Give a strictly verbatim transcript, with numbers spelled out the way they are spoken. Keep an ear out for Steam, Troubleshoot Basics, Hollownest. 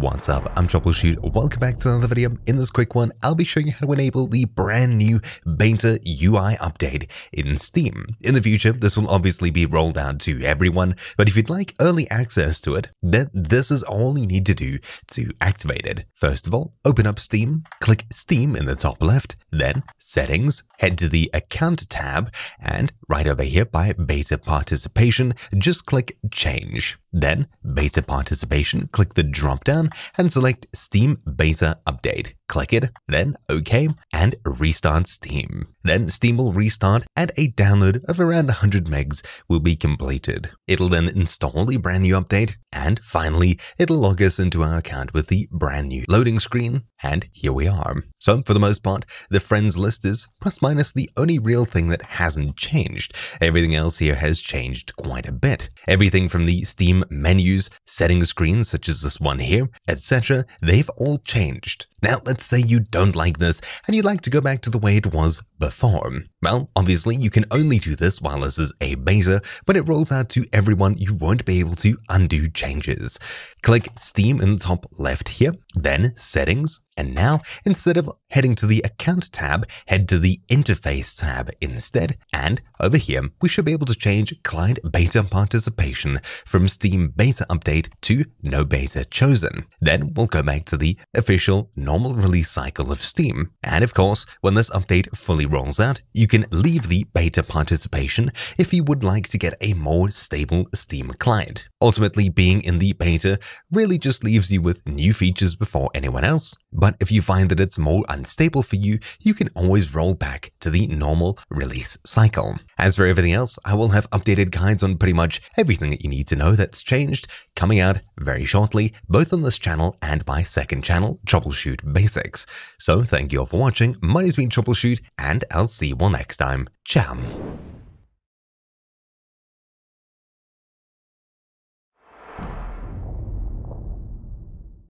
What's up? I'm Troubleshoot. Welcome back to another video. In this quick one, I'll be showing you how to enable the brand new beta U I update in Steam. In the future, this will obviously be rolled out to everyone, but if you'd like early access to it, then this is all you need to do to activate it. First of all, open up Steam, click Steam in the top left, then Settings, head to the Account tab, and right over here by Beta Participation, just click Change. Then, Beta Participation, click the drop-down and select Steam Beta Update. Click it, then OK, and restart Steam. Then Steam will restart and a download of around one hundred megs will be completed. It'll then install the brand new update, and finally, it'll log us into our account with the brand new loading screen, and here we are. So for the most part, the friends list is plus minus the only real thing that hasn't changed. Everything else here has changed quite a bit. Everything from the Steam menus, settings screens such as this one here, et cetera, they've all changed. Now, let's say you don't like this and you'd like to go back to the way it was before. Well, obviously, you can only do this while this is a beta, but it rolls out to everyone. You won't be able to undo changes. Click Steam in the top left here, then Settings. And now, instead of heading to the Account tab, head to the Interface tab instead. And over here, we should be able to change Client Beta Participation from Steam Beta Update to No Beta Chosen. Then we'll go back to the official normal release cycle of Steam. And of course, when this update fully rolls out, you can leave the beta participation if you would like to get a more stable Steam client. Ultimately, being in the beta really just leaves you with new features before anyone else. But But if you find that it's more unstable for you, you can always roll back to the normal release cycle. As for everything else, I will have updated guides on pretty much everything that you need to know that's changed, coming out very shortly, both on this channel and my second channel, Troubleshoot Basics. So thank you all for watching. My name's been Troubleshoot, and I'll see you all next time. Ciao!